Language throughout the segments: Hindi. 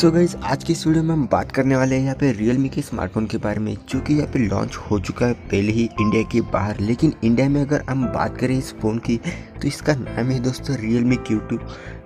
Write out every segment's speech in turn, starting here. सो गाइस आज के इस वीडियो में हम बात करने वाले हैं यहाँ पे Realme के स्मार्टफोन के बारे में, जो कि यहाँ पे लॉन्च हो चुका है पहले ही इंडिया के बाहर। लेकिन इंडिया में अगर हम बात करें इस फ़ोन की, तो इसका नाम है दोस्तों Realme Q2,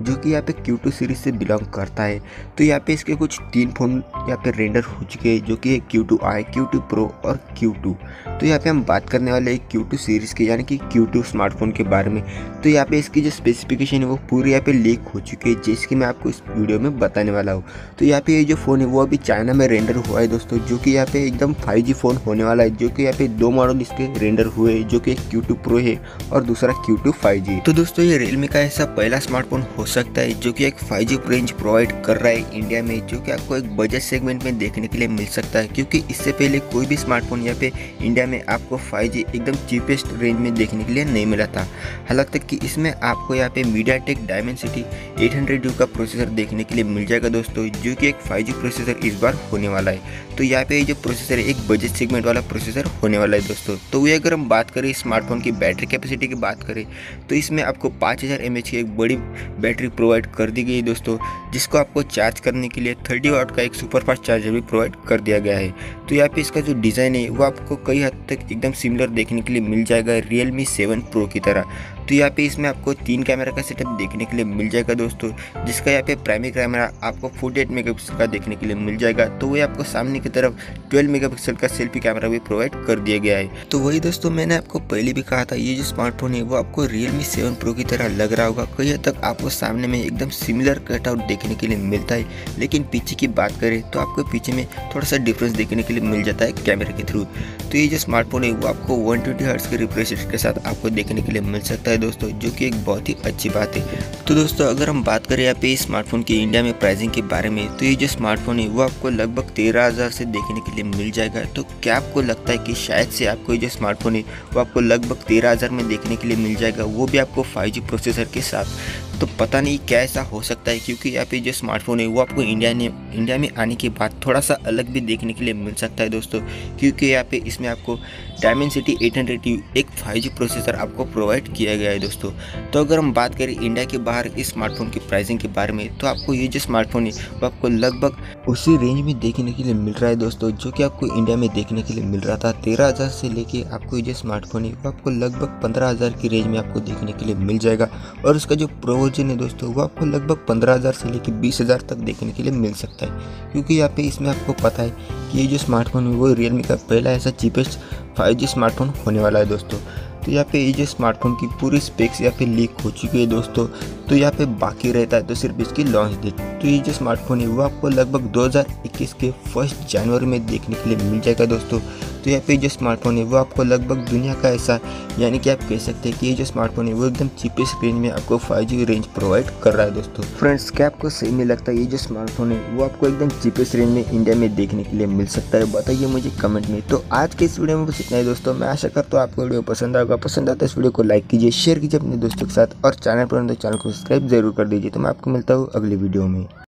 जो कि यहाँ पे Q2 सीरीज से बिलोंग करता है। तो यहाँ पे इसके कुछ तीन फ़ोन यहाँ पे रेंडर हो चुके हैं, जो कि Q2 I, Q2 Pro और Q2। तो यहाँ पे हम बात करने वाले हैं Q2 सीरीज़ के, यानी कि Q2 स्मार्टफोन के बारे में। तो यहाँ पे इसकी जो स्पेसिफिकेशन है वो पूरी यहाँ पे लीक हो चुकी है, जिसकी मैं आपको इस वीडियो में बताने वाला हूँ। तो यहाँ पे ये जो फ़ोन है वो अभी चाइना में रेंडर हुआ है दोस्तों, जो कि यहाँ पे एकदम 5G फ़ोन होने वाला है। जो कि यहाँ पे दो मॉडल इसके रेंडर हुए हैं, जो कि Q2 Pro है और दूसरा Q2 5G। तो दोस्तों ये Realme का ऐसा पहला स्मार्टफोन हो सकता है जो कि एक 5G रेंज प्रोवाइड कर रहा है इंडिया में, जो कि आपको एक बजट सेगमेंट में देखने के लिए मिल सकता है। क्योंकि इससे पहले कोई भी स्मार्टफोन यहाँ पे इंडिया में आपको 5G एकदम चीपेस्ट रेंज में देखने के लिए नहीं मिला था। हालांकि कि इसमें आपको यहाँ पे MediaTek Dimensity 800U का प्रोसेसर देखने के लिए मिल जाएगा दोस्तों, जो कि एक 5G प्रोसेसर इस बार होने वाला है। तो यहाँ पे जो प्रोसेसर है एक बजट सेगमेंट वाला प्रोसेसर होने वाला है दोस्तों। तो ये अगर हम बात करें स्मार्टफोन की बैटरी कैपेसिटी की बात करें, तो इसमें आपको 5000 mAh की एक बड़ी बैटरी प्रोवाइड कर दी गई है दोस्तों, जिसको आपको चार्ज करने के लिए 30W का एक सुपरफास्ट चार्जर भी प्रोवाइड कर दिया गया है। तो यहाँ पे इसका जो डिज़ाइन है वो आपको कई हद तक एकदम सिमिलर देखने के लिए मिल जाएगा Realme 7 Pro की तरह। तो यहाँ पे इसमें आपको 3 कैमरा का सेटअप देखने के लिए मिल जाएगा दोस्तों, जिसका यहाँ पे प्राइमरी कैमरा आपको 48 मेगापिक्सल का देखने के लिए मिल जाएगा। तो वही आपको सामने की तरफ 12 मेगापिक्सल का सेल्फी कैमरा भी प्रोवाइड कर दिया गया है। तो वही दोस्तों मैंने आपको पहले भी कहा था, ये जो स्मार्टफोन है वो आपको Realme 7 Pro की तरह लग रहा होगा। कहीं हद तक आपको सामने में एकदम सिमिलर कटआउट देखने के लिए मिलता है, लेकिन पीछे की बात करें तो आपको पीछे में थोड़ा सा डिफरेंस देखने के लिए मिल जाता है कैमरे के थ्रू। तो ये जो स्मार्टफोन है वो आपको 120Hz के रिफ्रेश रेट के साथ आपको देखने के लिए मिल सकता है दोस्तों, जो कि एक बहुत ही अच्छी बात है। तो दोस्तों अगर हम बात करें यहाँ पे स्मार्टफोन की इंडिया में प्राइसिंग के बारे में, तो ये जो स्मार्टफोन है वो आपको लगभग 13,000 से देखने के लिए मिल जाएगा। तो क्या आपको लगता है कि शायद से आपको ये जो स्मार्टफोन है वो आपको लगभग 13,000 में देखने के लिए मिल जाएगा, वो भी आपको 5G प्रोसेसर के साथ? तो पता नहीं क्या ऐसा हो सकता है, क्योंकि यहाँ पे जो स्मार्टफोन है वो आपको इंडिया में आने के बाद थोड़ा सा अलग भी देखने के लिए मिल सकता है दोस्तों। क्योंकि यहाँ पे इसमें आपको Dimensity 800U एक 5G प्रोसेसर आपको प्रोवाइड किया गया है दोस्तों। तो अगर हम बात करें इंडिया के बाहर इस स्मार्टफोन की प्राइसिंग के बारे में, तो आपको ये जो स्मार्टफोन है वो आपको लगभग उसी रेंज में देखने के लिए मिल रहा है दोस्तों, जो कि आपको इंडिया में देखने के लिए मिल रहा था। 13,000 से लेके आपको ये जो स्मार्टफोन है वो आपको लगभग 15,000 की रेंज में आपको देखने के लिए मिल जाएगा। और उसका जो प्रो वर्जन है दोस्तों वो आपको लगभग 15,000 से लेके 20,000 तक देखने के लिए मिल सकता है। क्योंकि यहाँ पे इसमें आपको पता है कि ये जो स्मार्टफोन है वो Realme का पहला ऐसा चीपेस्ट 5G स्मार्टफोन होने वाला है दोस्तों। तो यहाँ पे ये जो स्मार्टफोन की पूरी स्पेक्स यहाँ पे लीक हो चुकी है दोस्तों। तो यहाँ पे बाकी रहता है तो सिर्फ इसकी लॉन्च डेट। तो ये जो स्मार्टफोन है वो आपको लगभग 2021 के 1 जनवरी में देखने के लिए मिल जाएगा दोस्तों। तो यहाँ पे जो स्मार्टफोन है वो आपको लगभग दुनिया का ऐसा, यानी कि आप कह सकते हैं कि ये जो स्मार्टफोन है वो एकदम चीपेस्ट रेंज में आपको 5G रेंज प्रोवाइड कर रहा है दोस्तों। फ्रेंड्स क्या आपको सही में लगता है ये जो स्मार्टफोन है वो आपको एकदम चीपेस्ट रेंज में इंडिया में देखने के लिए मिल सकता है? बताइए मुझे कमेंट में। तो आज के इस वीडियो में बस इतना ही दोस्तों। मैं आशा करता हूँ आपको वीडियो पसंद आएगा। पसंद आता है इस वीडियो को लाइक कीजिए, शेयर कीजिए अपने दोस्तों के साथ, और चैनल पर चैनल को सब्सक्राइब जरूर कर दीजिए। तो मैं आपको मिलता हूँ अगली वीडियो में।